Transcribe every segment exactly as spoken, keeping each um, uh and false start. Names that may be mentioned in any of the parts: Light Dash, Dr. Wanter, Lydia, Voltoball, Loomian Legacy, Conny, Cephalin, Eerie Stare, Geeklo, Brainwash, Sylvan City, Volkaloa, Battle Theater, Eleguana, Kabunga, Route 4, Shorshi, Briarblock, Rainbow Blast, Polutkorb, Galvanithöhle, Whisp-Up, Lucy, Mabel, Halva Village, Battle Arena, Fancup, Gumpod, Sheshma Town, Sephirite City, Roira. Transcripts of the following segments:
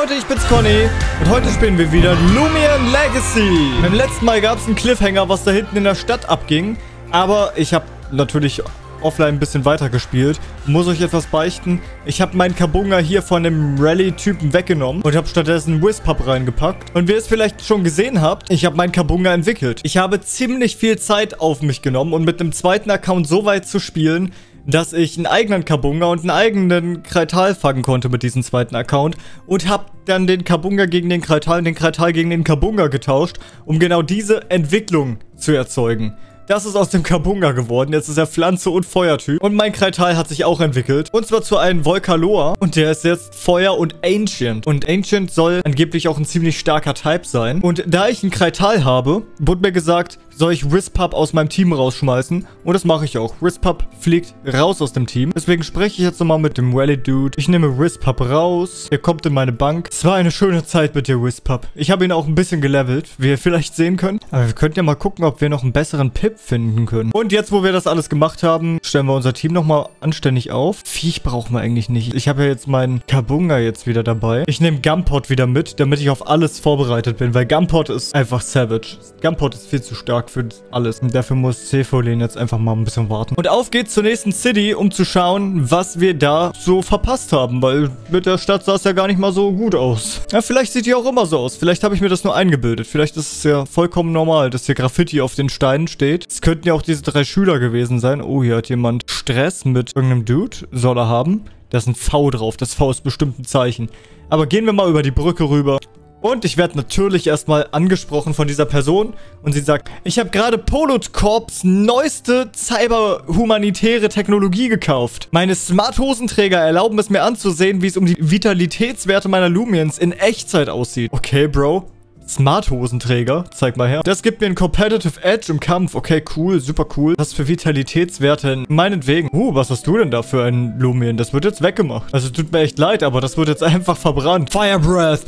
Leute, ich bin's Conny und heute spielen wir wieder Loomian Legacy. Beim letzten Mal gab es einen Cliffhanger, was da hinten in der Stadt abging, aber ich habe natürlich offline ein bisschen weiter gespielt. Muss euch etwas beichten, ich habe meinen Kabunga hier von dem Rally-Typen weggenommen und habe stattdessen Whisp-Up reingepackt. Und wie ihr es vielleicht schon gesehen habt, ich habe meinen Kabunga entwickelt. Ich habe ziemlich viel Zeit auf mich genommen und mit einem zweiten Account so weit zu spielen, dass ich einen eigenen Kabunga und einen eigenen Kreital fangen konnte mit diesem zweiten Account und habe dann den Kabunga gegen den Kreital und den Kreital gegen den Kabunga getauscht, um genau diese Entwicklung zu erzeugen. Das ist aus dem Kabunga geworden, jetzt ist er Pflanze- und Feuertyp und mein Kreital hat sich auch entwickelt und zwar zu einem Volkaloa und der ist jetzt Feuer und Ancient und Ancient soll angeblich auch ein ziemlich starker Type sein und da ich ein Kreital habe, wurde mir gesagt, soll ich Whisp-Up aus meinem Team rausschmeißen und das mache ich auch. Whisp-Up fliegt raus aus dem Team, deswegen spreche ich jetzt nochmal mit dem Rally-Dude. Ich nehme Whisp-Up raus, er kommt in meine Bank. Es war eine schöne Zeit mit dir, Whisp-Up. Ich habe ihn auch ein bisschen gelevelt, wie ihr vielleicht sehen könnt, aber wir könnten ja mal gucken, ob wir noch einen besseren Pip finden können. Und jetzt, wo wir das alles gemacht haben, stellen wir unser Team nochmal anständig auf. Viech brauchen wir eigentlich nicht. Ich habe ja jetzt meinen Kabunga jetzt wieder dabei. Ich nehme Gumpod wieder mit, damit ich auf alles vorbereitet bin, weil Gumpod ist einfach savage. Gumpod ist viel zu stark für alles. Und dafür muss Cephalin jetzt einfach mal ein bisschen warten. Und auf geht's zur nächsten City, um zu schauen, was wir da so verpasst haben, weil mit der Stadt sah es ja gar nicht mal so gut aus. Ja, vielleicht sieht die auch immer so aus. Vielleicht habe ich mir das nur eingebildet. Vielleicht ist es ja vollkommen normal, dass hier Graffiti auf den Steinen steht. Es könnten ja auch diese drei Schüler gewesen sein. Oh, hier hat jemand Stress mit irgendeinem Dude. Soll er haben? Da ist ein V drauf. Das V ist bestimmt ein Zeichen. Aber gehen wir mal über die Brücke rüber. Und ich werde natürlich erstmal angesprochen von dieser Person. Und sie sagt, ich habe gerade Polot Corps neueste cyberhumanitäre Technologie gekauft. Meine Smart-Hosenträger erlauben es mir anzusehen, wie es um die Vitalitätswerte meiner Lumians in Echtzeit aussieht. Okay, Bro. Smart-Hosenträger. Zeig mal her. Das gibt mir ein Competitive Edge im Kampf. Okay, cool. Super cool. Was für Vitalitätswerte. Meinetwegen. Uh, was hast du denn da für einen Lumian? Das wird jetzt weggemacht. Also tut mir echt leid, aber das wird jetzt einfach verbrannt. Fire Breath.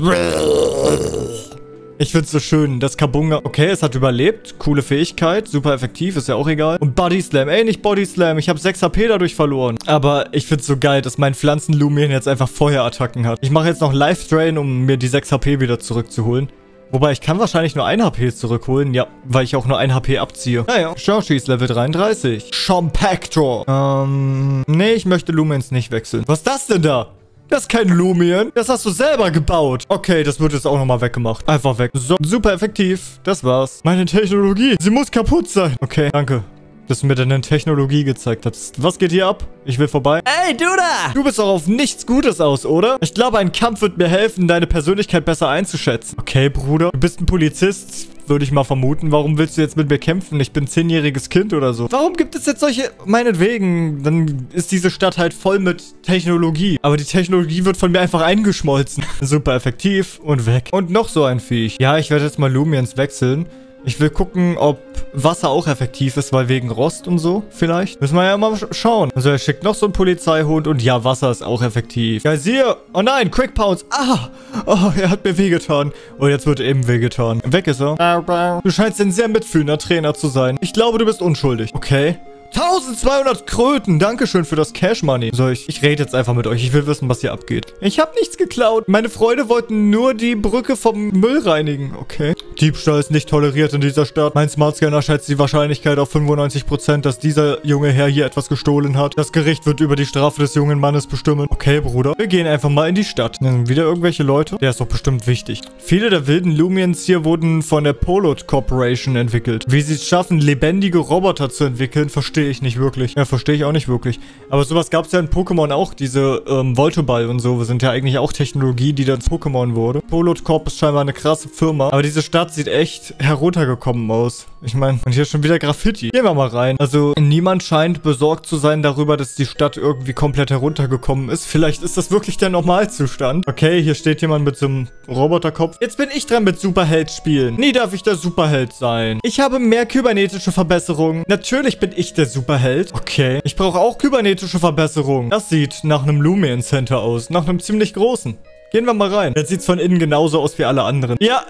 Ich find's so schön. Das Kabunga. Okay, es hat überlebt. Coole Fähigkeit. Super effektiv. Ist ja auch egal. Und Body Slam. Ey, nicht Body Slam. Ich habe sechs H P dadurch verloren. Aber ich find's so geil, dass mein Pflanzen-Lumian jetzt einfach Feuerattacken hat. Ich mache jetzt noch Life Drain, um mir die sechs H P wieder zurückzuholen. Wobei, ich kann wahrscheinlich nur ein H P zurückholen. Ja, weil ich auch nur ein H P abziehe. Naja, Shorshi ist Level dreiunddreißig. Chompactor. Ähm, nee, ich möchte Lumians nicht wechseln. Was ist das denn da? Das ist kein Lumian. Das hast du selber gebaut. Okay, das wird jetzt auch nochmal weggemacht. Einfach weg. So, super effektiv. Das war's. Meine Technologie. Sie muss kaputt sein. Okay, danke, dass du mir deine Technologie gezeigt hast. Was geht hier ab? Ich will vorbei. Ey, du da! Du bist doch auf nichts Gutes aus, oder? Ich glaube, ein Kampf wird mir helfen, deine Persönlichkeit besser einzuschätzen. Okay, Bruder. Du bist ein Polizist, würde ich mal vermuten. Warum willst du jetzt mit mir kämpfen? Ich bin ein zehnjähriges Kind oder so. Warum gibt es jetzt solche... Meinetwegen, dann ist diese Stadt halt voll mit Technologie. Aber die Technologie wird von mir einfach eingeschmolzen. Super effektiv und weg. Und noch so ein Viech. Ja, ich werde jetzt mal Lumians wechseln. Ich will gucken, ob Wasser auch effektiv ist, weil wegen Rost und so vielleicht. Müssen wir ja mal sch schauen. Also er schickt noch so einen Polizeihund und ja, Wasser ist auch effektiv. Ja, siehe. Oh nein, Quick Pounce. Ah, oh, er hat mir wehgetan. Und jetzt wird er eben wehgetan. Weg ist er. Du scheinst ein sehr mitfühlender Trainer zu sein. Ich glaube, du bist unschuldig. Okay. eintausendzweihundert Kröten. Dankeschön für das Cash Money. So, ich, ich rede jetzt einfach mit euch. Ich will wissen, was hier abgeht. Ich habe nichts geklaut. Meine Freunde wollten nur die Brücke vom Müll reinigen. Okay. Diebstahl ist nicht toleriert in dieser Stadt. Mein Smartscanner schätzt die Wahrscheinlichkeit auf fünfundneunzig Prozent, dass dieser junge Herr hier etwas gestohlen hat. Das Gericht wird über die Strafe des jungen Mannes bestimmen. Okay, Bruder. Wir gehen einfach mal in die Stadt. Dann sind wieder irgendwelche Leute. Der ist doch bestimmt wichtig. Viele der wilden Lumians hier wurden von der Polot Corporation entwickelt. Wie sie es schaffen, lebendige Roboter zu entwickeln, verstehe ich nicht wirklich. Ja, verstehe ich auch nicht wirklich. Aber sowas gab es ja in Pokémon auch. Diese ähm, Voltoball und so sind ja eigentlich auch Technologie, die dann Pokémon wurde. Polot Corp ist scheinbar eine krasse Firma. Aber diese Stadt sieht echt heruntergekommen aus. Ich meine, und hier ist schon wieder Graffiti. Gehen wir mal rein. Also, niemand scheint besorgt zu sein darüber, dass die Stadt irgendwie komplett heruntergekommen ist. Vielleicht ist das wirklich der Normalzustand. Okay, hier steht jemand mit so einem Roboterkopf. Jetzt bin ich dran mit Superheld spielen. Nie darf ich der Superheld sein. Ich habe mehr kybernetische Verbesserungen. Natürlich bin ich der Superheld. Okay. Ich brauche auch kybernetische Verbesserungen. Das sieht nach einem Lumian Center aus. Nach einem ziemlich großen. Gehen wir mal rein. Jetzt sieht es von innen genauso aus wie alle anderen. Ja,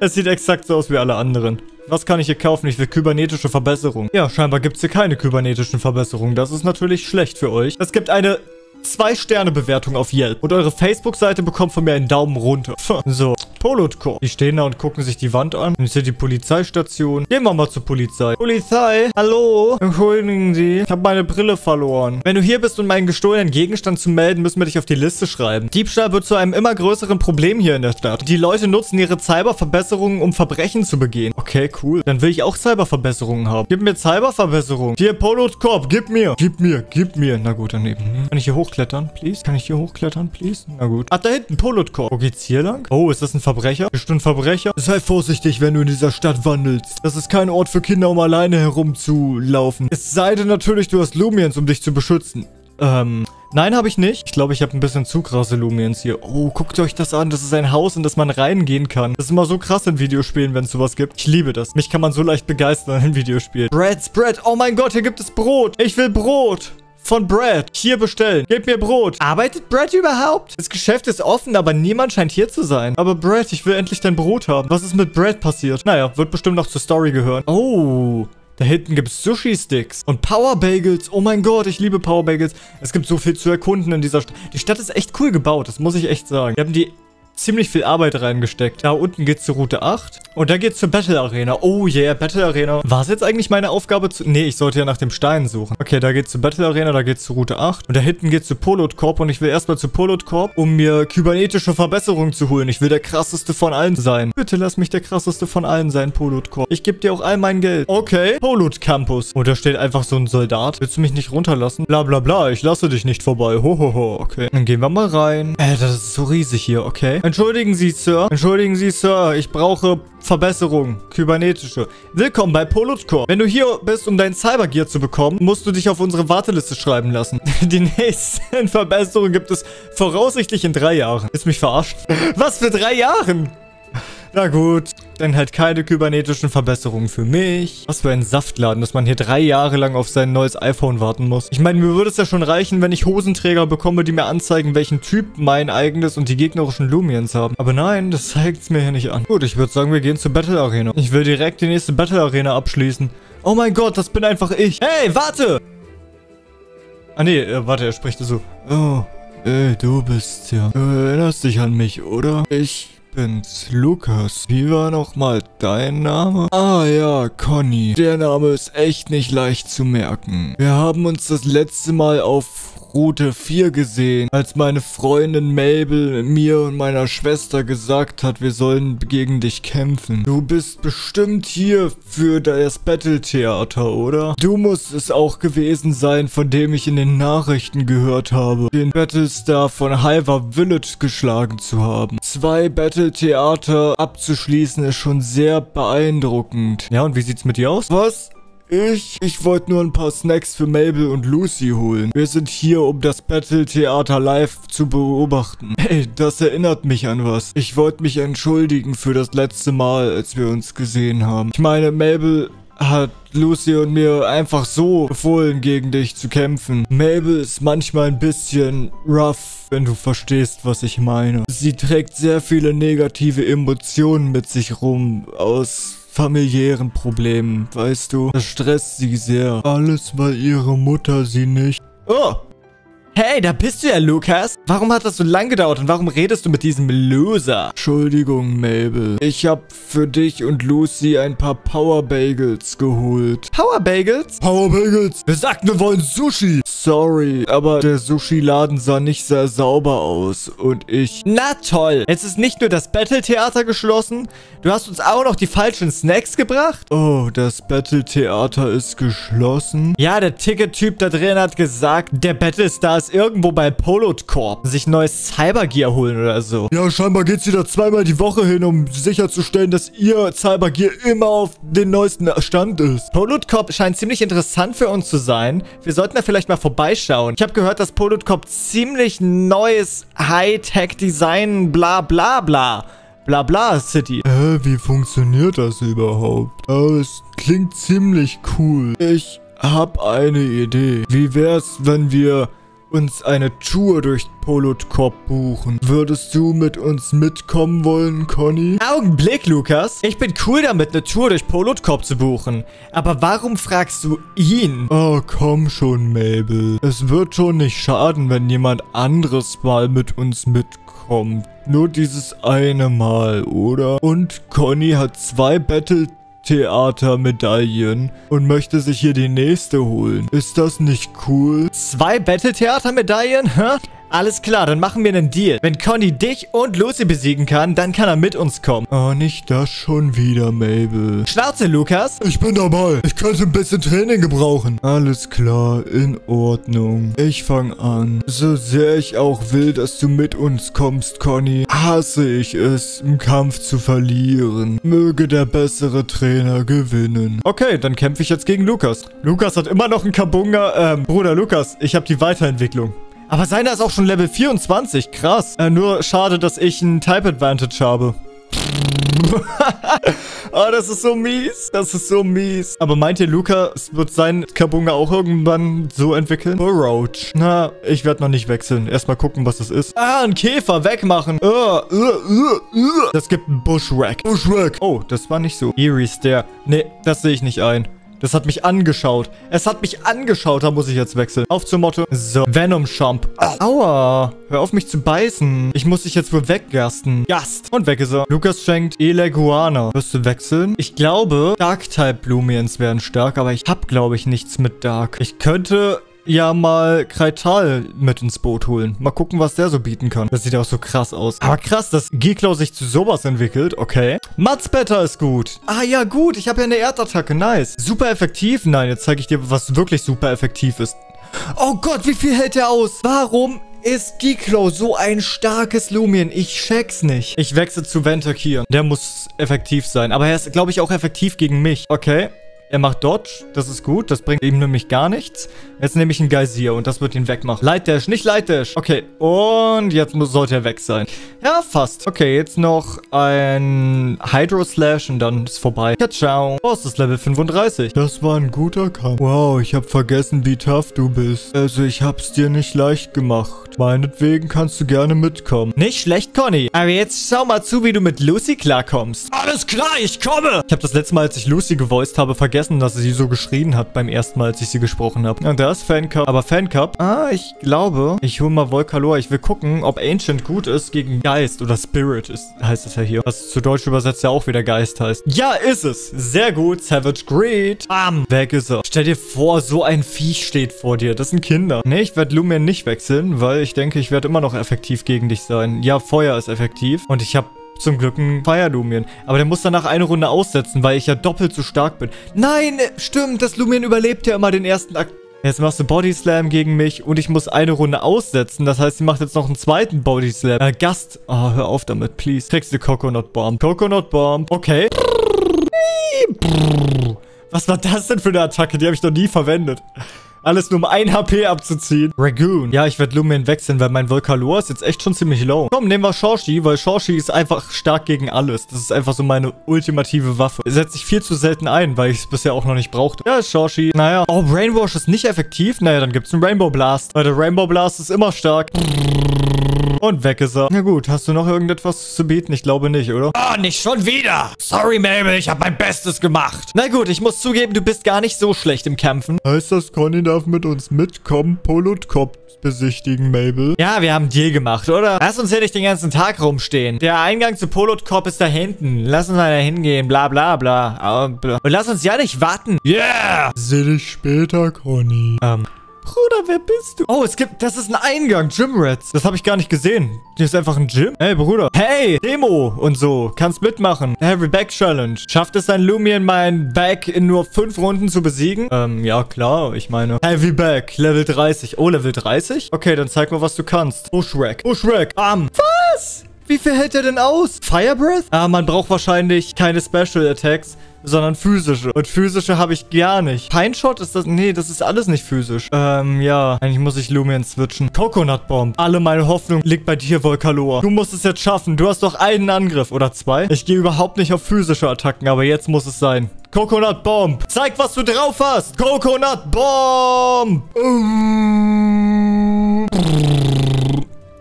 es sieht exakt so aus wie alle anderen. Was kann ich hier kaufen? Ich will kybernetische Verbesserungen. Ja, scheinbar gibt es hier keine kybernetischen Verbesserungen. Das ist natürlich schlecht für euch. Es gibt eine zwei Sterne Bewertung auf Yelp. Und eure Facebook-Seite bekommt von mir einen Daumen runter. So, Polutkorb. Die stehen da und gucken sich die Wand an. Ist hier die Polizeistation. Gehen wir mal zur Polizei. Polizei, hallo? Entschuldigen Sie, ich habe meine Brille verloren. Wenn du hier bist, um meinen gestohlenen Gegenstand zu melden, müssen wir dich auf die Liste schreiben. Diebstahl wird zu einem immer größeren Problem hier in der Stadt. Die Leute nutzen ihre Cyberverbesserungen, um Verbrechen zu begehen. Okay, cool. Dann will ich auch Cyberverbesserungen haben. Gib mir Cyberverbesserungen. Hier, Polutkorb, gib mir. Gib mir, gib mir. Na gut, daneben. Kann ich hier hochklettern, please? Kann ich hier hochklettern, please? Na gut. Ach, da hinten, Polutkorb. Wo geht's hier lang? Oh, ist das ein Verbrecher? Bestimmt Verbrecher? Sei vorsichtig, wenn du in dieser Stadt wandelst. Das ist kein Ort für Kinder, um alleine herumzulaufen. Es sei denn natürlich, du hast Loomians, um dich zu beschützen. Ähm... Nein, habe ich nicht. Ich glaube, ich habe ein bisschen zu krasse Lumiens hier. Oh, guckt euch das an. Das ist ein Haus, in das man reingehen kann. Das ist immer so krass in Videospielen, wenn es sowas gibt. Ich liebe das. Mich kann man so leicht begeistern in Videospielen. Bread, Bread. Oh mein Gott, hier gibt es Brot. Ich will Brot. Von Brad. Hier bestellen. Gebt mir Brot. Arbeitet Brad überhaupt? Das Geschäft ist offen, aber niemand scheint hier zu sein. Aber Brad, ich will endlich dein Brot haben. Was ist mit Brad passiert? Naja, wird bestimmt noch zur Story gehören. Oh... Da hinten gibt es Sushi-Sticks und Power-Bagels. Oh mein Gott, ich liebe Power-Bagels. Es gibt so viel zu erkunden in dieser Stadt. Die Stadt ist echt cool gebaut, das muss ich echt sagen. Wir haben die ziemlich viel Arbeit reingesteckt. Da unten geht's zur Route acht. Und da geht's zur Battle Arena. Oh yeah, Battle Arena. War es jetzt eigentlich meine Aufgabe zu... Nee, ich sollte ja nach dem Stein suchen. Okay, da geht's zur Battle Arena, da geht's zur Route acht. Und da hinten geht's zu Polot Corp. Und ich will erstmal zu Polot Corp, um mir kybernetische Verbesserungen zu holen. Ich will der krasseste von allen sein. Bitte lass mich der krasseste von allen sein, Polot Corp. Ich gebe dir auch all mein Geld. Okay, Polot Campus. Und da steht einfach so ein Soldat. Willst du mich nicht runterlassen? Bla bla bla, ich lasse dich nicht vorbei. Hohoho, ho, ho. Okay. Dann gehen wir mal rein. Äh, das ist so riesig hier, okay. Entschuldigen Sie, Sir. Entschuldigen Sie, Sir. Ich brauche Verbesserungen. Kybernetische. Willkommen bei Polot Corp. Wenn du hier bist, um dein Cybergear zu bekommen, musst du dich auf unsere Warteliste schreiben lassen. Die nächsten Verbesserungen gibt es voraussichtlich in drei Jahren. Ist mich verarscht? Was für drei Jahren? Na gut, dann halt keine kybernetischen Verbesserungen für mich. Was für ein Saftladen, dass man hier drei Jahre lang auf sein neues iPhone warten muss. Ich meine, mir würde es ja schon reichen, wenn ich Hosenträger bekomme, die mir anzeigen, welchen Typ mein eigenes und die gegnerischen Lumians haben. Aber nein, das zeigt es mir hier nicht an. Gut, ich würde sagen, wir gehen zur Battle Arena. Ich will direkt die nächste Battle Arena abschließen. Oh mein Gott, das bin einfach ich. Hey, warte! Ah nee, äh, warte, er spricht so. Oh, äh, du bist ja. Du erinnerst dich an mich, oder? Ich... bin's, Lukas. Wie war nochmal dein Name? Ah ja, Conny. Der Name ist echt nicht leicht zu merken. Wir haben uns das letzte Mal auf Route vier gesehen, als meine Freundin Mabel mir und meiner Schwester gesagt hat, wir sollen gegen dich kämpfen. Du bist bestimmt hier für das Battle Theater, oder? Du musst es auch gewesen sein, von dem ich in den Nachrichten gehört habe, den Battlestar von Halva Village geschlagen zu haben. Zwei Battle Theater abzuschließen ist schon sehr beeindruckend. Ja, und wie sieht's mit dir aus? Was? Ich? Ich wollte nur ein paar Snacks für Mabel und Lucy holen. Wir sind hier, um das Battle Theater live zu beobachten. Hey, das erinnert mich an was. Ich wollte mich entschuldigen für das letzte Mal, als wir uns gesehen haben. Ich meine, Mabel hat Lucy und mir einfach so befohlen, gegen dich zu kämpfen. Mabel ist manchmal ein bisschen rough, wenn du verstehst, was ich meine. Sie trägt sehr viele negative Emotionen mit sich rum aus... familiären Problemen, weißt du? Das stresst sie sehr. Alles, weil ihre Mutter sie nicht... Oh! Hey, da bist du ja, Lukas. Warum hat das so lang gedauert und warum redest du mit diesem Loser? Entschuldigung, Mabel. Ich habe für dich und Lucy ein paar Power Bagels geholt. Power Bagels? Power Bagels? Wir sagten, wir wollen Sushi. Sorry, aber der Sushi-Laden sah nicht sehr sauber aus und ich... Na toll. Jetzt ist nicht nur das Battle-Theater geschlossen, du hast uns auch noch die falschen Snacks gebracht. Oh, das Battle-Theater ist geschlossen? Ja, der Ticket-Typ da drin hat gesagt, der Battlestar ist irgendwo bei Polot Corp, sich neues Cybergear holen oder so. Ja, scheinbar geht's wieder zweimal die Woche hin, um sicherzustellen, dass ihr Cybergear immer auf den neuesten Stand ist. Polot Corp scheint ziemlich interessant für uns zu sein. Wir sollten da vielleicht mal vorbeischauen. Ich habe gehört, dass Polot Corp ziemlich neues Hightech-Design bla bla bla. Bla bla City. Hä, äh, wie funktioniert das überhaupt? Oh, es klingt ziemlich cool. Ich hab eine Idee. Wie wär's, wenn wir uns eine Tour durch Polot Corp buchen. Würdest du mit uns mitkommen wollen, Conny? Augenblick, Lukas. Ich bin cool damit, eine Tour durch Polot Corp zu buchen. Aber warum fragst du ihn? Oh, komm schon, Mabel. Es wird schon nicht schaden, wenn jemand anderes mal mit uns mitkommt. Nur dieses eine Mal, oder? Und Conny hat zwei Battle Theater-Medaillen und möchte sich hier die nächste holen. Ist das nicht cool? Zwei Battle-Theater-Medaillen? Hä? Alles klar, dann machen wir einen Deal. Wenn Conny dich und Lucy besiegen kann, dann kann er mit uns kommen. Oh, nicht das schon wieder, Mabel. Schnauze, Lukas. Ich bin dabei. Ich könnte ein bisschen Training gebrauchen. Alles klar, in Ordnung. Ich fange an. So sehr ich auch will, dass du mit uns kommst, Conny, hasse ich es, im Kampf zu verlieren. Möge der bessere Trainer gewinnen. Okay, dann kämpfe ich jetzt gegen Lukas. Lukas hat immer noch einen Kabunga. Ähm, Bruder Lukas, ich habe die Weiterentwicklung. Aber seiner ist auch schon Level vierundzwanzig. Krass. Äh, nur schade, dass ich einen Type Advantage habe. Oh, das ist so mies. Das ist so mies. Aber meint ihr, Lukas wird sein Kabunga auch irgendwann so entwickeln? Burrouch. Na, ich werde noch nicht wechseln. Erstmal gucken, was das ist. Ah, ein Käfer. Wegmachen. Uh, uh, uh, uh. Das gibt einen Bushwack. Bushwack. Oh, das war nicht so. Eerie Stare. Nee, das sehe ich nicht ein. Das hat mich angeschaut. Es hat mich angeschaut. Da muss ich jetzt wechseln. Auf zum Motto. So. Venom Shump. Aua. Hör auf mich zu beißen. Ich muss dich jetzt wohl weggasten. Gast. Und weg ist er. Lukas schenkt Eleguana. Wirst du wechseln? Ich glaube, Dark-Type-Loomians wären stark. Aber ich habe, glaube ich, nichts mit Dark. Ich könnte ja mal Kreital mit ins Boot holen. Mal gucken, was der so bieten kann. Das sieht ja auch so krass aus. Aber krass, dass Geeklo sich zu sowas entwickelt. Okay. Matzbetter ist gut. Ah ja, gut. Ich habe ja eine Erdattacke. Nice. Super effektiv. Nein, jetzt zeige ich dir, was wirklich super effektiv ist. Oh Gott, wie viel hält der aus? Warum ist Geeklo so ein starkes Lumian? Ich check's nicht. Ich wechsle zu Wanter hier. Der muss effektiv sein. Aber er ist, glaube ich, auch effektiv gegen mich. Okay. Er macht Dodge, das ist gut, das bringt ihm nämlich gar nichts. Jetzt nehme ich einen Geysir und das wird ihn wegmachen. Light Dash, nicht Light Dash. Okay, und jetzt muss, sollte er weg sein. Ja, fast. Okay, jetzt noch ein Hydro Slash und dann ist vorbei. Ja, ciao. Boss ist Level fünfunddreißig. Das war ein guter Kampf. Wow, ich habe vergessen, wie tough du bist. Also ich hab's dir nicht leicht gemacht. Meinetwegen kannst du gerne mitkommen. Nicht schlecht, Conny. Aber jetzt schau mal zu, wie du mit Lucy klarkommst. Alles klar, ich komme. Ich habe das letzte Mal, als ich Lucy gevoiced habe, vergessen, dass sie so geschrien hat beim ersten Mal, als ich sie gesprochen habe. Und da ist Fancup. Aber Fancup, ah, ich glaube, ich hole mal Volkaloa. Ich will gucken, ob Ancient gut ist gegen Geist oder Spirit ist, heißt es ja hier. Was zu Deutsch übersetzt ja auch wieder Geist heißt. Ja, ist es. Sehr gut. Savage Greed. Bam. Weg ist er. Stell dir vor, so ein Viech steht vor dir. Das sind Kinder. Nee, ich werde Lumian nicht wechseln, weil ich denke, ich werde immer noch effektiv gegen dich sein. Ja, Feuer ist effektiv. Und ich habe zum Glück ein Fire-Lumien. Aber der muss danach eine Runde aussetzen, weil ich ja doppelt so stark bin. Nein, stimmt, das Lumien überlebt ja immer den ersten Akt. Jetzt machst du Bodyslam gegen mich und ich muss eine Runde aussetzen. Das heißt, sie macht jetzt noch einen zweiten Bodyslam. Äh, Gast. Oh, hör auf damit, please. Kriegst du Coconut Bomb. Coconut Bomb. Okay. Was war das denn für eine Attacke? Die habe ich noch nie verwendet. Alles nur um ein H P abzuziehen. Ragoon. Ja, ich werde Lumian wechseln, weil mein Volkaloa ist jetzt echt schon ziemlich low. Komm, nehmen wir Shorshi, weil Shorshi ist einfach stark gegen alles. Das ist einfach so meine ultimative Waffe. Setze ich viel zu selten ein, weil ich es bisher auch noch nicht brauchte. Ja, Shorshi. Naja. Oh, Brainwash ist nicht effektiv. Naja, dann gibt's einen Rainbow Blast. Weil der Rainbow Blast ist immer stark. Und weg ist er. Na gut, hast du noch irgendetwas zu bieten? Ich glaube nicht, oder? Oh, nicht schon wieder. Sorry, Mabel, ich habe mein Bestes gemacht. Na gut, ich muss zugeben, du bist gar nicht so schlecht im Kämpfen. Heißt das, Conny darf mit uns mitkommen, Polot Corp besichtigen, Mabel? Ja, wir haben einen Deal gemacht, oder? Lass uns hier nicht den ganzen Tag rumstehen. Der Eingang zu Polot Corp ist da hinten. Lass uns da hingehen, bla bla bla. Und lass uns ja nicht warten. Yeah! Seh dich später, Conny. Ähm... Bruder, wer bist du? Oh, es gibt... Das ist ein Eingang. Gym-Rats. Das habe ich gar nicht gesehen. Hier ist einfach ein Gym. Hey, Bruder. Hey, Demo und so. Kannst mitmachen. Heavy Back Challenge. Schafft es ein Lumian, mein Back in nur fünf Runden zu besiegen? Ähm, ja, klar. Ich meine... Heavy Back. Level dreißig. Oh, Level dreißig? Okay, dann zeig mal, was du kannst. Bushwack. Bushwack. Bam. Was? Wie viel hält er denn aus? Fire Breath? Ah, man braucht wahrscheinlich keine Special Attacks, sondern physische. Und physische habe ich gar nicht. Pine Shot ist das... Nee, das ist alles nicht physisch. Ähm, ja. Eigentlich muss ich Lumian switchen. Coconut Bomb. Alle meine Hoffnung liegt bei dir, Volkaloa. Du musst es jetzt schaffen. Du hast doch einen Angriff. Oder zwei. Ich gehe überhaupt nicht auf physische Attacken, aber jetzt muss es sein. Coconut Bomb. Zeig, was du drauf hast. Coconut Bomb.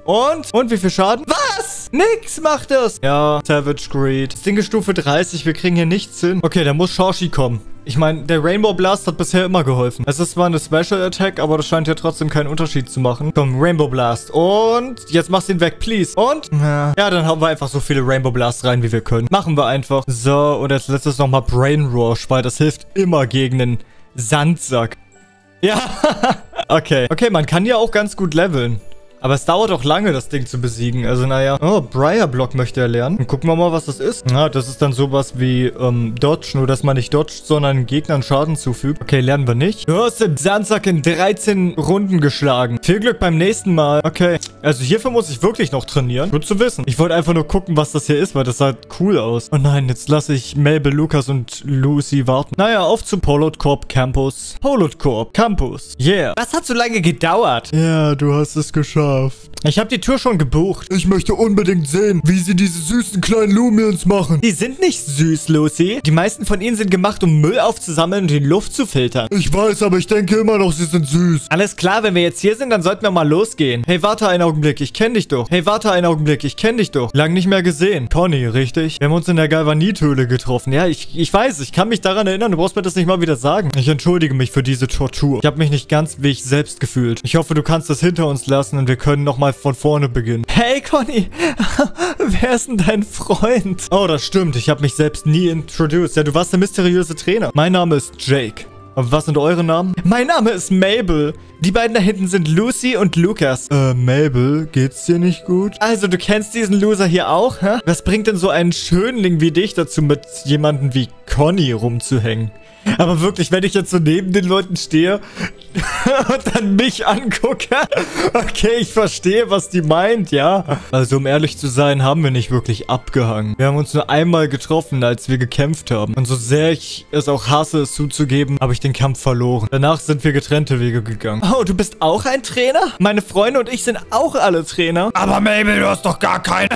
Und? Und wie viel Schaden? Was? Nix macht es. Ja, Savage Greed. Das Ding ist Stufe dreißig. Wir kriegen hier nichts hin. Okay, da muss Shorshi kommen. Ich meine, der Rainbow Blast hat bisher immer geholfen. Es ist zwar eine Special Attack, aber das scheint ja trotzdem keinen Unterschied zu machen. Komm, Rainbow Blast. Und jetzt machst du ihn weg, please. Und? Ja, dann hauen wir einfach so viele Rainbow Blasts rein, wie wir können. Machen wir einfach. So, und als letztes nochmal Brain Rush, weil das hilft immer gegen den Sandsack. Ja, okay. Okay, man kann ja auch ganz gut leveln. Aber es dauert auch lange, das Ding zu besiegen. Also, naja. Oh, Briarblock möchte er lernen. Dann gucken wir mal, was das ist. Ah, das ist dann sowas wie ähm, Dodge. Nur, dass man nicht dodgt, sondern Gegnern Schaden zufügt. Okay, lernen wir nicht. Du hast den Sandsack in dreizehn Runden geschlagen. Viel Glück beim nächsten Mal. Okay. Also, hierfür muss ich wirklich noch trainieren. Gut zu wissen. Ich wollte einfach nur gucken, was das hier ist, weil das sah cool aus. Oh nein, jetzt lasse ich Mabel, Lukas und Lucy warten. Naja, auf zu Polot Corp Campus. Polot Corp Campus. Yeah. Was hat so lange gedauert? Ja, du hast es geschafft. Ich habe die Tür schon gebucht. Ich möchte unbedingt sehen, wie sie diese süßen kleinen Loomians machen. Die sind nicht süß, Lucy. Die meisten von ihnen sind gemacht, um Müll aufzusammeln und die Luft zu filtern. Ich weiß, aber ich denke immer noch, sie sind süß. Alles klar, wenn wir jetzt hier sind, dann sollten wir mal losgehen. Hey, warte einen Augenblick, ich kenne dich doch. Hey, warte einen Augenblick, ich kenne dich doch. Lang nicht mehr gesehen. Conny, richtig? Wir haben uns in der Galvanithöhle getroffen. Ja, ich, ich weiß, ich kann mich daran erinnern. Du brauchst mir das nicht mal wieder sagen. Ich entschuldige mich für diese Tortur. Ich habe mich nicht ganz wie ich selbst gefühlt. Ich hoffe, du kannst das hinter uns lassen und wir können nochmal von vorne beginnen. Hey, Conny. Wer ist denn dein Freund? Oh, das stimmt. Ich habe mich selbst nie introduced. Ja, du warst der mysteriöse Trainer. Mein Name ist Jake. Und was sind eure Namen? Mein Name ist Mabel. Die beiden da hinten sind Lucy und Lukas. Äh, Mabel, geht's dir nicht gut? Also, du kennst diesen Loser hier auch, hä? Was bringt denn so einen Schönling wie dich dazu, mit jemandem wie Conny rumzuhängen? Aber wirklich, wenn ich jetzt so neben den Leuten stehe und dann mich angucke, okay, ich verstehe, was die meint, ja. Also, um ehrlich zu sein, haben wir nicht wirklich abgehangen. Wir haben uns nur einmal getroffen, als wir gekämpft haben. Und so sehr ich es auch hasse, es zuzugeben, habe ich den Kampf verloren. Danach sind wir getrennte Wege gegangen. Oh, du bist auch ein Trainer? Meine Freunde und ich sind auch alle Trainer. Aber Mabel, du hast doch gar keinen.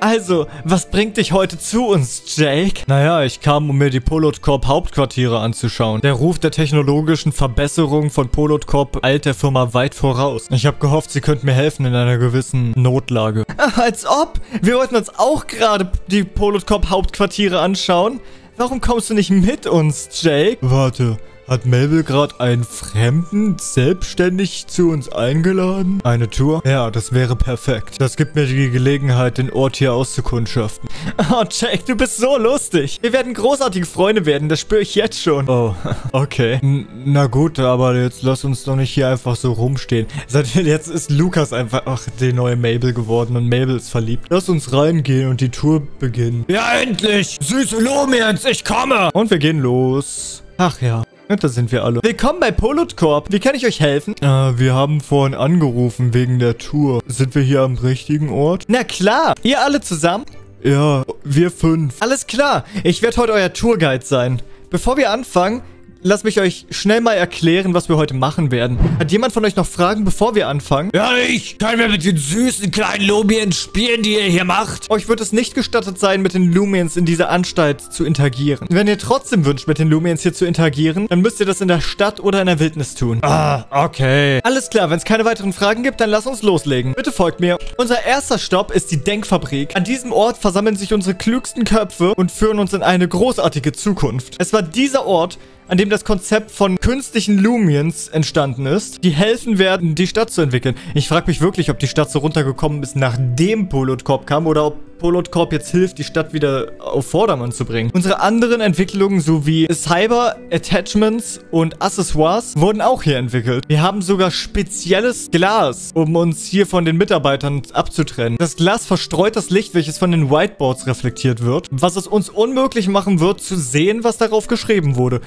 Also, was bringt dich heute zu uns, Jake? Naja, ich kam, um mir die Polot Corp Hauptquartier anzuschauen. Der Ruf der technologischen Verbesserung von Polot Corp eilt der Firma weit voraus. Ich habe gehofft, sie könnten mir helfen in einer gewissen Notlage. Ach, als ob! Wir wollten uns auch gerade die Polot Corp Hauptquartiere anschauen. Warum kommst du nicht mit uns, Jake? Warte, hat Mabel gerade einen Fremden selbstständig zu uns eingeladen? Eine Tour? Ja, das wäre perfekt. Das gibt mir die Gelegenheit, den Ort hier auszukundschaften. Oh, Jake, du bist so lustig. Wir werden großartige Freunde werden, das spüre ich jetzt schon. Oh, okay. N na gut, aber jetzt lass uns doch nicht hier einfach so rumstehen. Seit jetzt ist Lukas einfach, ach, die neue Mabel geworden und Mabel ist verliebt. Lass uns reingehen und die Tour beginnen. Ja, endlich! Süße Loomians, ich komme! Und wir gehen los. Ach ja. Da sind wir alle. Willkommen bei Polot Corp. Wie kann ich euch helfen? Äh, wir haben vorhin angerufen wegen der Tour. Sind wir hier am richtigen Ort? Na klar. Ihr alle zusammen? Ja, wir fünf. Alles klar. Ich werde heute euer Tourguide sein. Bevor wir anfangen, lasst mich euch schnell mal erklären, was wir heute machen werden. Hat jemand von euch noch Fragen, bevor wir anfangen? Ja, ich. Können wir mit den süßen kleinen Loomians spielen, die ihr hier macht? Euch wird es nicht gestattet sein, mit den Loomians in dieser Anstalt zu interagieren. Wenn ihr trotzdem wünscht, mit den Loomians hier zu interagieren, dann müsst ihr das in der Stadt oder in der Wildnis tun. Ah, okay. Alles klar, wenn es keine weiteren Fragen gibt, dann lasst uns loslegen. Bitte folgt mir. Unser erster Stopp ist die Denkfabrik. An diesem Ort versammeln sich unsere klügsten Köpfe und führen uns in eine großartige Zukunft. Es war dieser Ort, an dem das Konzept von künstlichen Loomians entstanden ist, die helfen werden, die Stadt zu entwickeln. Ich frage mich wirklich, ob die Stadt so runtergekommen ist, nachdem Polot Corp kam, oder ob Polot Corp jetzt hilft, die Stadt wieder auf Vordermann zu bringen. Unsere anderen Entwicklungen sowie Cyber, Attachments und Accessoires wurden auch hier entwickelt. Wir haben sogar spezielles Glas, um uns hier von den Mitarbeitern abzutrennen. Das Glas verstreut das Licht, welches von den Whiteboards reflektiert wird, was es uns unmöglich machen wird, zu sehen, was darauf geschrieben wurde.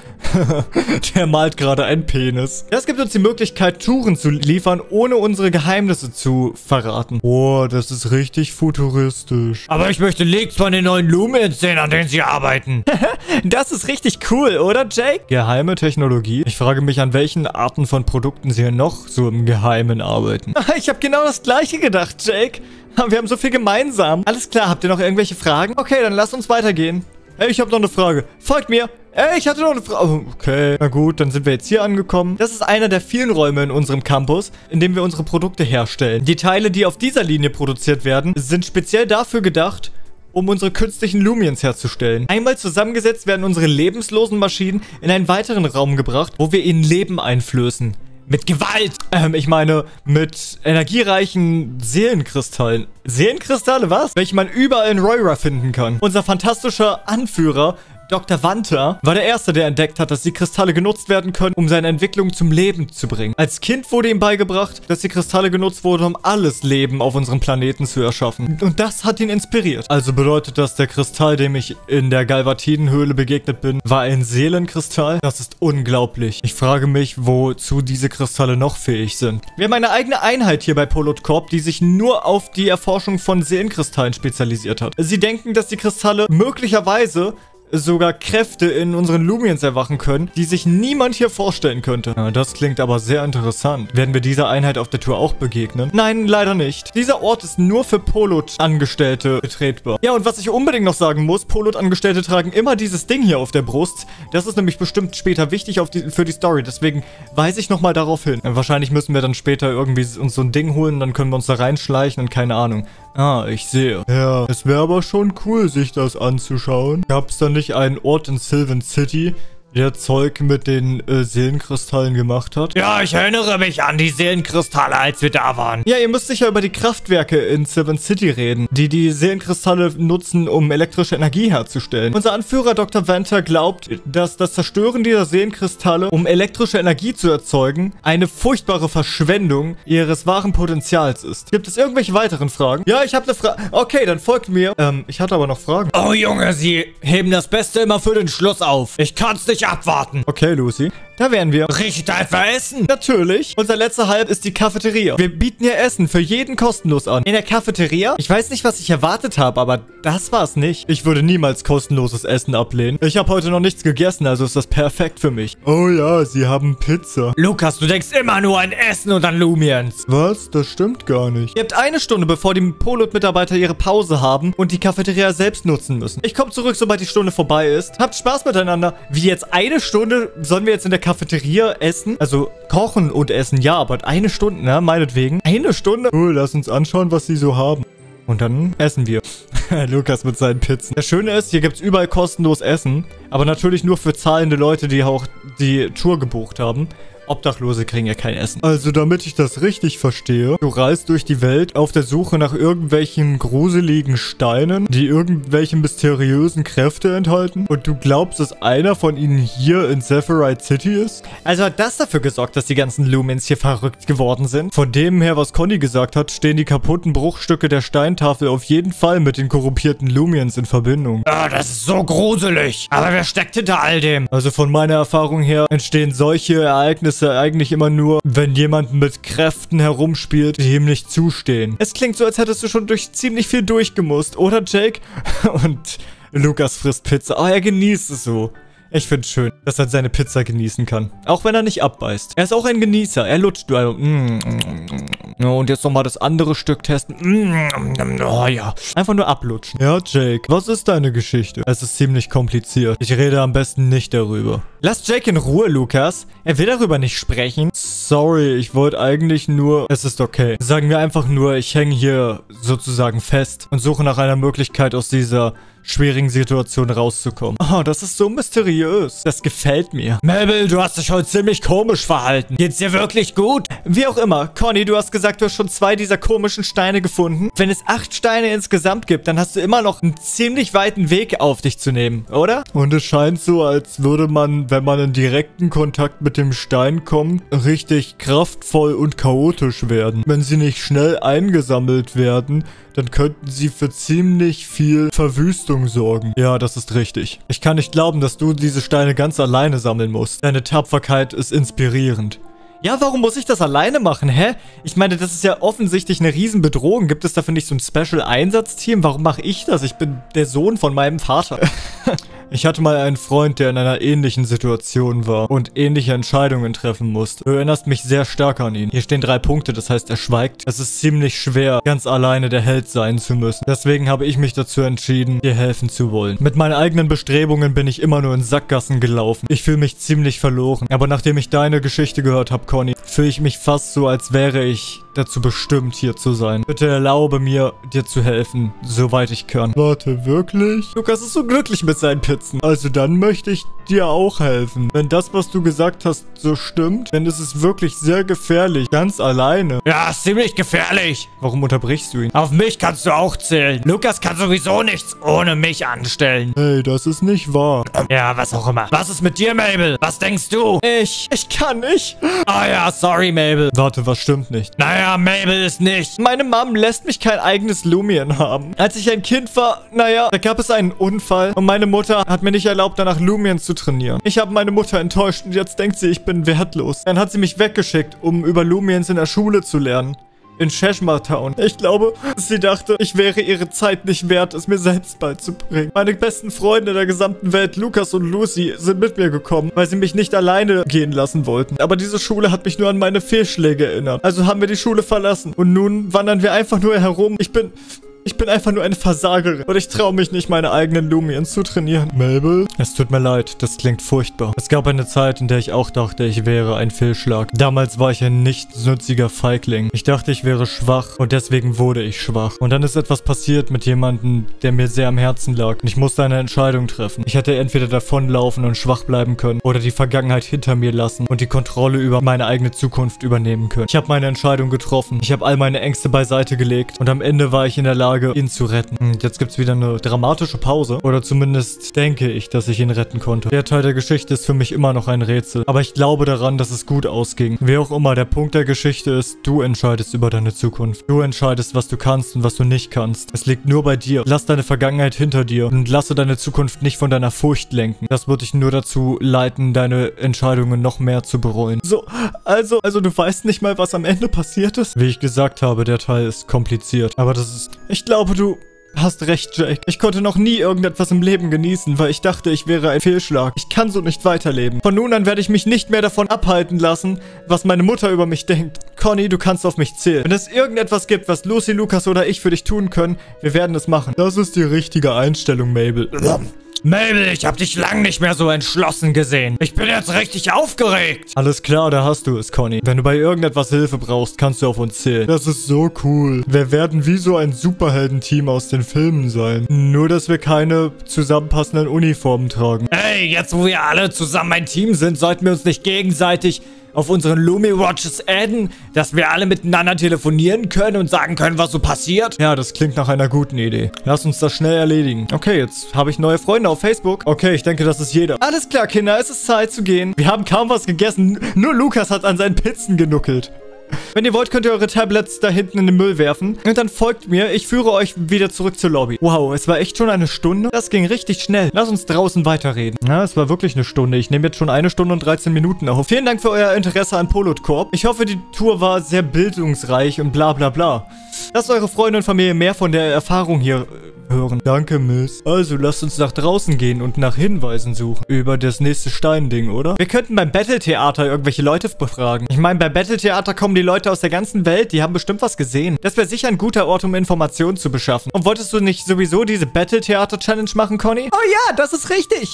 Der malt gerade einen Penis. Das gibt uns die Möglichkeit, Touren zu liefern, ohne unsere Geheimnisse zu verraten. Oh, das ist richtig futuristisch. Aber ich möchte Leaks von den neuen Loomians sehen, an denen sie arbeiten. Das ist richtig cool, oder, Jake? Geheime Technologie? Ich frage mich, an welchen Arten von Produkten sie noch so im Geheimen arbeiten. Ich habe genau das Gleiche gedacht, Jake. Wir haben so viel gemeinsam. Alles klar, habt ihr noch irgendwelche Fragen? Okay, dann lasst uns weitergehen. Hey, ich habe noch eine Frage. Folgt mir. Ey, ich hatte doch eine Frage. Okay, na gut, dann sind wir jetzt hier angekommen. Das ist einer der vielen Räume in unserem Campus, in dem wir unsere Produkte herstellen. Die Teile, die auf dieser Linie produziert werden, sind speziell dafür gedacht, um unsere künstlichen Loomians herzustellen. Einmal zusammengesetzt werden unsere lebenslosen Maschinen in einen weiteren Raum gebracht, wo wir ihnen Leben einflößen. Mit Gewalt! Ähm, ich meine, mit energiereichen Seelenkristallen. Seelenkristalle, was? Welche man überall in Roira finden kann. Unser fantastischer Anführer, Doktor Wanter, war der Erste, der entdeckt hat, dass die Kristalle genutzt werden können, um seine Entwicklung zum Leben zu bringen. Als Kind wurde ihm beigebracht, dass die Kristalle genutzt wurden, um alles Leben auf unserem Planeten zu erschaffen. Und das hat ihn inspiriert. Also bedeutet das, der Kristall, dem ich in der Galvanithöhle begegnet bin, war ein Seelenkristall? Das ist unglaublich. Ich frage mich, wozu diese Kristalle noch fähig sind. Wir haben eine eigene Einheit hier bei Polot Corp, die sich nur auf die Erforschung von Seelenkristallen spezialisiert hat. Sie denken, dass die Kristalle möglicherweise sogar Kräfte in unseren Loomians erwachen können, die sich niemand hier vorstellen könnte. Ja, das klingt aber sehr interessant. Werden wir dieser Einheit auf der Tour auch begegnen? Nein, leider nicht. Dieser Ort ist nur für Polot-Angestellte betretbar. Ja, und was ich unbedingt noch sagen muss, Polot-Angestellte tragen immer dieses Ding hier auf der Brust. Das ist nämlich bestimmt später wichtig auf die, für die Story. Deswegen weise ich nochmal darauf hin. Ja, wahrscheinlich müssen wir dann später irgendwie uns so ein Ding holen, dann können wir uns da reinschleichen und keine Ahnung. Ah, ich sehe. Ja, es wäre aber schon cool, sich das anzuschauen. Gab's dann nicht einen Ort in Sylvan City, der Zeug mit den äh, Seelenkristallen gemacht hat? Ja, ich erinnere mich an die Seelenkristalle, als wir da waren. Ja, ihr müsst sicher über die Kraftwerke in Sylvan City reden, die die Seelenkristalle nutzen, um elektrische Energie herzustellen. Unser Anführer Doktor Wanter glaubt, dass das Zerstören dieser Seelenkristalle, um elektrische Energie zu erzeugen, eine furchtbare Verschwendung ihres wahren Potenzials ist. Gibt es irgendwelche weiteren Fragen? Ja, ich habe eine Frage. Okay, dann folgt mir. Ähm, ich hatte aber noch Fragen. Oh Junge, Sie heben das Beste immer für den Schluss auf. Ich kann's nicht abwarten. Okay, Lucy. Da wären wir. Richtig einfach essen. Natürlich. Unser letzter Halb ist die Cafeteria. Wir bieten hier Essen für jeden kostenlos an. In der Cafeteria? Ich weiß nicht, was ich erwartet habe, aber das war es nicht. Ich würde niemals kostenloses Essen ablehnen. Ich habe heute noch nichts gegessen, also ist das perfekt für mich. Oh ja, sie haben Pizza. Lukas, du denkst immer nur an Essen und an Loomians. Was? Das stimmt gar nicht. Ihr habt eine Stunde, bevor die Polot-Mitarbeiter ihre Pause haben und die Cafeteria selbst nutzen müssen. Ich komme zurück, sobald die Stunde vorbei ist. Habt Spaß miteinander. Wie jetzt eine Stunde sollen wir jetzt in der Cafeteria essen, also kochen und essen, ja, aber eine Stunde, ne, meinetwegen. Eine Stunde? Cool, lass uns anschauen, was sie so haben. Und dann essen wir. Lukas mit seinen Pizzen. Das Schöne ist, hier gibt es überall kostenlos Essen, aber natürlich nur für zahlende Leute, die auch die Tour gebucht haben. Obdachlose kriegen ja kein Essen. Also damit ich das richtig verstehe, du reist durch die Welt auf der Suche nach irgendwelchen gruseligen Steinen, die irgendwelche mysteriösen Kräfte enthalten und du glaubst, dass einer von ihnen hier in Sephirite City ist? Also hat das dafür gesorgt, dass die ganzen Lumens hier verrückt geworden sind? Von dem her, was Conny gesagt hat, stehen die kaputten Bruchstücke der Steintafel auf jeden Fall mit den korrumpierten Lumians in Verbindung. Ah, das ist so gruselig. Aber wer steckt hinter all dem? Also von meiner Erfahrung her entstehen solche Ereignisse eigentlich immer nur, wenn jemand mit Kräften herumspielt, die ihm nicht zustehen. Es klingt so, als hättest du schon durch ziemlich viel durchgemusst, oder Jake? Und Lukas frisst Pizza. Oh, er genießt es so. Ich finde es schön, dass er seine Pizza genießen kann. Auch wenn er nicht abbeißt. Er ist auch ein Genießer. Er lutscht. Mm. Und jetzt nochmal das andere Stück testen. Mm. Oh ja. Einfach nur ablutschen. Ja, Jake, was ist deine Geschichte? Es ist ziemlich kompliziert. Ich rede am besten nicht darüber. Lass Jake in Ruhe, Lukas. Er will darüber nicht sprechen. Sorry, ich wollte eigentlich nur... Es ist okay. Sagen wir einfach nur, ich hänge hier sozusagen fest und suche nach einer Möglichkeit, aus dieser schwierigen Situation rauszukommen. Oh, das ist so mysteriös. Das gefällt mir. Mabel, du hast dich heute ziemlich komisch verhalten. Geht's dir wirklich gut? Wie auch immer. Conny, du hast gesagt, du hast schon zwei dieser komischen Steine gefunden. Wenn es acht Steine insgesamt gibt, dann hast du immer noch einen ziemlich weiten Weg auf dich zu nehmen, oder? Und es scheint so, als würde man, wenn man in direkten Kontakt mit dem Stein kommt, richtig kraftvoll und chaotisch werden. Wenn sie nicht schnell eingesammelt werden, dann könnten sie für ziemlich viel Verwüstung sorgen. Ja, das ist richtig. Ich kann nicht glauben, dass du diese Steine ganz alleine sammeln musst. Deine Tapferkeit ist inspirierend. Ja, warum muss ich das alleine machen, hä? Ich meine, das ist ja offensichtlich eine Riesenbedrohung. Gibt es dafür nicht so ein Special-Einsatz-Team? Warum mache ich das? Ich bin der Sohn von meinem Vater. Ich hatte mal einen Freund, der in einer ähnlichen Situation war und ähnliche Entscheidungen treffen musste. Du erinnerst mich sehr stark an ihn. Hier stehen drei Punkte, das heißt, er schweigt. Es ist ziemlich schwer, ganz alleine der Held sein zu müssen. Deswegen habe ich mich dazu entschieden, dir helfen zu wollen. Mit meinen eigenen Bestrebungen bin ich immer nur in Sackgassen gelaufen. Ich fühle mich ziemlich verloren. Aber nachdem ich deine Geschichte gehört habe, Conny, fühle ich mich fast so, als wäre ich dazu bestimmt, hier zu sein. Bitte erlaube mir, dir zu helfen, soweit ich kann. Warte, wirklich? Lukas ist so glücklich mit seinen Pizzen. Also dann möchte ich dir auch helfen. Wenn das, was du gesagt hast, so stimmt, dann ist es wirklich sehr gefährlich. Ganz alleine. Ja, ziemlich gefährlich. Warum unterbrichst du ihn? Auf mich kannst du auch zählen. Lukas kann sowieso nichts ohne mich anstellen. Hey, das ist nicht wahr. Ja, was auch immer. Was ist mit dir, Mabel? Was denkst du? Ich. Ich kann nicht. Ah ja, sorry, Mabel. Warte, was stimmt nicht? Naja, Mabel ist nicht. Meine Mom lässt mich kein eigenes Loomian haben. Als ich ein Kind war, naja, da gab es einen Unfall und meine Mutter hat mir nicht erlaubt, danach Loomian zu trainieren. Ich habe meine Mutter enttäuscht und jetzt denkt sie, ich bin wertlos. Dann hat sie mich weggeschickt, um über Loomians in der Schule zu lernen. In Sheshma Town. Ich glaube, sie dachte, ich wäre ihre Zeit nicht wert, es mir selbst beizubringen. Meine besten Freunde der gesamten Welt, Lukas und Lucy, sind mit mir gekommen, weil sie mich nicht alleine gehen lassen wollten. Aber diese Schule hat mich nur an meine Fehlschläge erinnert. Also haben wir die Schule verlassen. Und nun wandern wir einfach nur herum. Ich bin... Ich bin einfach nur eine Versagerin. Und ich traue mich nicht, meine eigenen Loomians zu trainieren. Mabel? Es tut mir leid. Das klingt furchtbar. Es gab eine Zeit, in der ich auch dachte, ich wäre ein Fehlschlag. Damals war ich ein nichtsnutziger Feigling. Ich dachte, ich wäre schwach. Und deswegen wurde ich schwach. Und dann ist etwas passiert mit jemandem, der mir sehr am Herzen lag. Und ich musste eine Entscheidung treffen. Ich hätte entweder davonlaufen und schwach bleiben können. Oder die Vergangenheit hinter mir lassen. Und die Kontrolle über meine eigene Zukunft übernehmen können. Ich habe meine Entscheidung getroffen. Ich habe all meine Ängste beiseite gelegt. Und am Ende war ich in der Lage, ihn zu retten. Und jetzt gibt es wieder eine dramatische Pause. Oder zumindest denke ich, dass ich ihn retten konnte. Der Teil der Geschichte ist für mich immer noch ein Rätsel. Aber ich glaube daran, dass es gut ausging. Wie auch immer, der Punkt der Geschichte ist, du entscheidest über deine Zukunft. Du entscheidest, was du kannst und was du nicht kannst. Es liegt nur bei dir. Lass deine Vergangenheit hinter dir und lasse deine Zukunft nicht von deiner Furcht lenken. Das wird dich nur dazu leiten, deine Entscheidungen noch mehr zu bereuen. So, also, also du weißt nicht mal, was am Ende passiert ist? Wie ich gesagt habe, der Teil ist kompliziert. Aber das ist... Ich Ich glaube, du hast recht, Jake. Ich konnte noch nie irgendetwas im Leben genießen, weil ich dachte, ich wäre ein Fehlschlag. Ich kann so nicht weiterleben. Von nun an werde ich mich nicht mehr davon abhalten lassen, was meine Mutter über mich denkt. Conny, du kannst auf mich zählen. Wenn es irgendetwas gibt, was Lucy, Lukas oder ich für dich tun können, wir werden es machen. Das ist die richtige Einstellung, Mabel. Mabel, ich hab dich lang nicht mehr so entschlossen gesehen. Ich bin jetzt richtig aufgeregt. Alles klar, da hast du es, Conny. Wenn du bei irgendetwas Hilfe brauchst, kannst du auf uns zählen. Das ist so cool. Wir werden wie so ein Superheldenteam aus den Filmen sein. Nur, dass wir keine zusammenpassenden Uniformen tragen. Hey, jetzt wo wir alle zusammen ein Team sind, sollten wir uns nicht gegenseitig auf unseren Lumi-Watches adden, dass wir alle miteinander telefonieren können und sagen können, was so passiert. Ja, das klingt nach einer guten Idee. Lass uns das schnell erledigen. Okay, jetzt habe ich neue Freunde auf Facebook. Okay, ich denke, das ist jeder. Alles klar, Kinder, es ist Zeit zu gehen. Wir haben kaum was gegessen. Nur Lukas hat an seinen Pizzen genuckelt. Wenn ihr wollt, könnt ihr eure Tablets da hinten in den Müll werfen. Und dann folgt mir. Ich führe euch wieder zurück zur Lobby. Wow, es war echt schon eine Stunde. Das ging richtig schnell. Lass uns draußen weiterreden. Ja, es war wirklich eine Stunde. Ich nehme jetzt schon eine Stunde und dreizehn Minuten auf. Vielen Dank für euer Interesse an Polot Corp. Ich hoffe, die Tour war sehr bildungsreich und bla bla bla. Lasst eure Freunde und Familie mehr von der Erfahrung hier hören. Danke, Miss. Also, lasst uns nach draußen gehen und nach Hinweisen suchen. Über das nächste Steinding, oder? Wir könnten beim Battle Theater irgendwelche Leute befragen. Ich meine, beim Battle Theater kommen die Leute aus der ganzen Welt. Die haben bestimmt was gesehen. Das wäre sicher ein guter Ort, um Informationen zu beschaffen. Und wolltest du nicht sowieso diese Battle Theater Challenge machen, Conny? Oh ja, das ist richtig.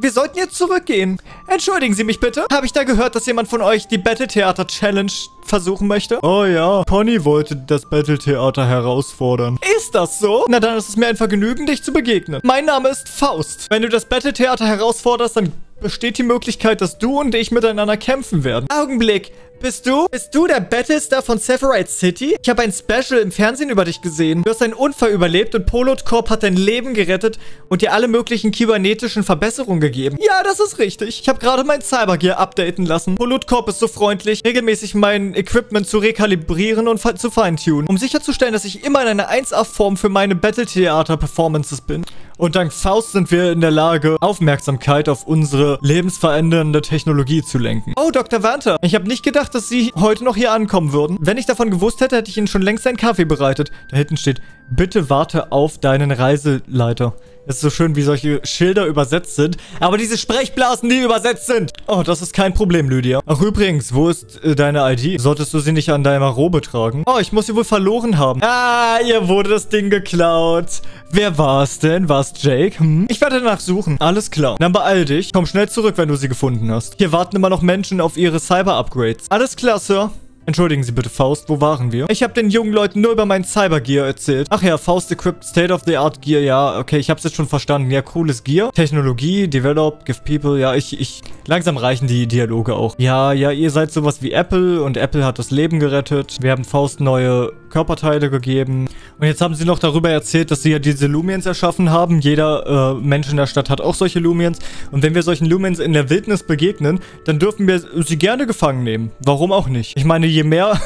Wir sollten jetzt zurückgehen. Entschuldigen Sie mich bitte. Habe ich da gehört, dass jemand von euch die Battle Theater Challenge versuchen möchte? Oh ja, Conny wollte das Battle Theater herausfordern. Ist das so? Na dann ist es mir ein Vergnügen, dich zu begegnen. Mein Name ist Faust. Wenn du das Battle Theater herausforderst, dann besteht die Möglichkeit, dass du und ich miteinander kämpfen werden. Augenblick. Bist du? Bist du der Battlestar von Sephirite City? Ich habe ein Special im Fernsehen über dich gesehen. Du hast einen Unfall überlebt und Polot Corp hat dein Leben gerettet und dir alle möglichen kybernetischen Verbesserungen gegeben. Ja, das ist richtig. Ich habe gerade mein Cybergear updaten lassen. Polot Corp ist so freundlich, regelmäßig mein Equipment zu rekalibrieren und zu feintunen, um sicherzustellen, dass ich immer in einer eins A Form für meine Battle-Theater-Performances bin. Und dank Faust sind wir in der Lage, Aufmerksamkeit auf unsere lebensverändernde Technologie zu lenken. Oh, Doktor Wanter, ich habe nicht gedacht, dass Sie heute noch hier ankommen würden. Wenn ich davon gewusst hätte, hätte ich Ihnen schon längst einen Kaffee bereitet. Da hinten steht bitte warte auf deinen Reiseleiter. Es ist so schön, wie solche Schilder übersetzt sind, aber diese Sprechblasen nie übersetzt sind. Oh, das ist kein Problem, Lydia. Ach übrigens, wo ist äh, deine I D? Solltest du sie nicht an deiner Robe tragen? Oh, ich muss sie wohl verloren haben. Ah, ihr wurde das Ding geklaut. Wer war's denn? War's Jake? Hm? Ich werde danach suchen. Alles klar. Dann beeil dich. Komm schnell zurück, wenn du sie gefunden hast. Hier warten immer noch Menschen auf ihre Cyber-Upgrades. Alles klar, Sir. Entschuldigen Sie bitte, Faust, wo waren wir? Ich habe den jungen Leuten nur über meinen Cyber-Gear erzählt. Ach ja, Faust-Equipped State-of-the-Art-Gear, ja, okay, ich hab's jetzt schon verstanden. Ja, cooles Gear. Technologie, Develop, Give People, ja, ich, ich... Langsam reichen die Dialoge auch. Ja, ja, ihr seid sowas wie Apple und Apple hat das Leben gerettet. Wir haben Faust neue Körperteile gegeben. Und jetzt haben sie noch darüber erzählt, dass sie ja diese Loomians erschaffen haben. Jeder äh, Mensch in der Stadt hat auch solche Loomians. Und wenn wir solchen Loomians in der Wildnis begegnen, dann dürfen wir sie gerne gefangen nehmen. Warum auch nicht? Ich meine, je mehr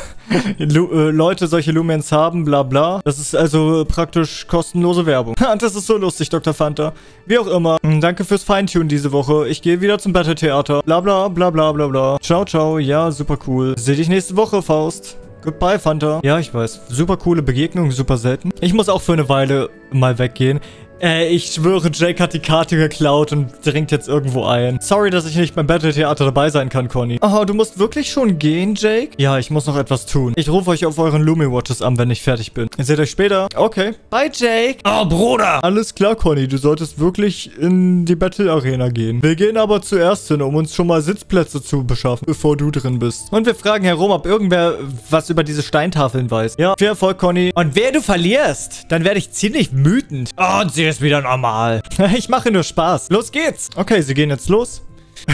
Lu äh, Leute solche Loomians haben, bla bla. Das ist also praktisch kostenlose Werbung. Das ist so lustig, Doktor Wanter. Wie auch immer. Danke fürs Feintune diese Woche. Ich gehe wieder zum Battle Theater. Bla bla bla bla bla bla. Ciao, ciao. Ja, super cool. Seh dich nächste Woche, Faust. Goodbye, Fanta. Ja, ich weiß. Super coole Begegnung, super selten. Ich muss auch für eine Weile mal weggehen. Äh, ich schwöre, Jake hat die Karte geklaut und dringt jetzt irgendwo ein. Sorry, dass ich nicht beim Battle Theater dabei sein kann, Conny. Oh, du musst wirklich schon gehen, Jake? Ja, ich muss noch etwas tun. Ich rufe euch auf euren Lumi-Watches an, wenn ich fertig bin. Ihr seht euch später. Okay. Bye, Jake. Oh, Bruder. Alles klar, Conny. Du solltest wirklich in die Battle Arena gehen. Wir gehen aber zuerst hin, um uns schon mal Sitzplätze zu beschaffen, bevor du drin bist. Und wir fragen herum, ob irgendwer was über diese Steintafeln weiß. Ja, viel Erfolg, Conny. Und wer du verlierst, dann werde ich ziemlich wütend. Oh, sehr ist wieder normal. Ich mache nur Spaß. Los geht's. Okay, sie gehen jetzt los.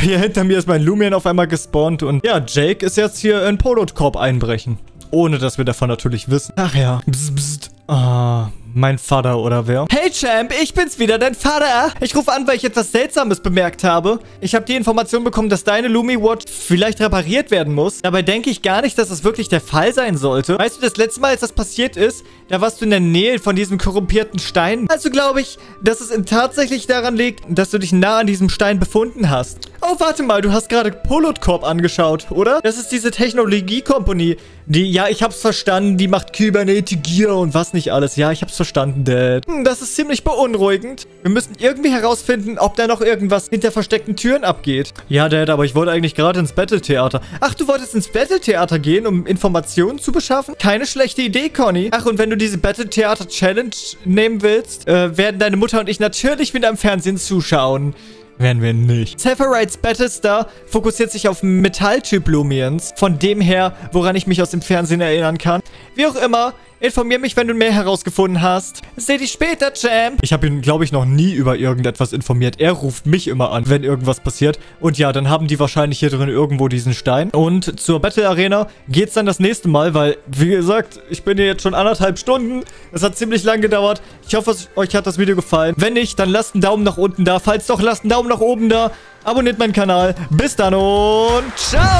Hier hinter mir ist mein Lumian auf einmal gespawnt und ja, Jake ist jetzt hier in Polot Corp einbrechen. Ohne, dass wir davon natürlich wissen. Ach ja. Psst, psst. Ah, mein Vater oder wer? Hey Champ, ich bin's wieder, dein Vater. Ich rufe an, weil ich etwas Seltsames bemerkt habe. Ich habe die Information bekommen, dass deine Lumi-Watch vielleicht repariert werden muss. Dabei denke ich gar nicht, dass das wirklich der Fall sein sollte. Weißt du, das letzte Mal, als das passiert ist, da warst du in der Nähe von diesem korrumpierten Stein. Also glaube ich, dass es tatsächlich daran liegt, dass du dich nah an diesem Stein befunden hast. Oh, warte mal, du hast gerade Polot Corp angeschaut, oder? Das ist diese Technologie-Kompanie, die, ja, ich hab's verstanden, die macht Kybernetik-Gear und was nicht alles. Ja, ich hab's verstanden, Dad. Hm, das ist ziemlich beunruhigend. Wir müssen irgendwie herausfinden, ob da noch irgendwas hinter versteckten Türen abgeht. Ja, Dad, aber ich wollte eigentlich gerade ins Battle-Theater. Ach, du wolltest ins Battle-Theater gehen, um Informationen zu beschaffen? Keine schlechte Idee, Conny. Ach, und wenn du diese Battle-Theater-Challenge nehmen willst, äh, werden deine Mutter und ich natürlich wieder im Fernsehen zuschauen. Werden wir nicht. Sephirites Battlestar fokussiert sich auf Metalltyp Lumians. Von dem her, woran ich mich aus dem Fernsehen erinnern kann. Wie auch immer, informier mich, wenn du mehr herausgefunden hast. Seh dich später, Champ. Ich habe ihn, glaube ich, noch nie über irgendetwas informiert. Er ruft mich immer an, wenn irgendwas passiert. Und ja, dann haben die wahrscheinlich hier drin irgendwo diesen Stein. Und zur Battle Arena geht's dann das nächste Mal, weil, wie gesagt, ich bin hier jetzt schon anderthalb Stunden. Es hat ziemlich lang gedauert. Ich hoffe, euch hat das Video gefallen. Wenn nicht, dann lasst einen Daumen nach unten da. Falls doch, lasst einen Daumen nach oben da, abonniert meinen Kanal. Bis dann und ciao!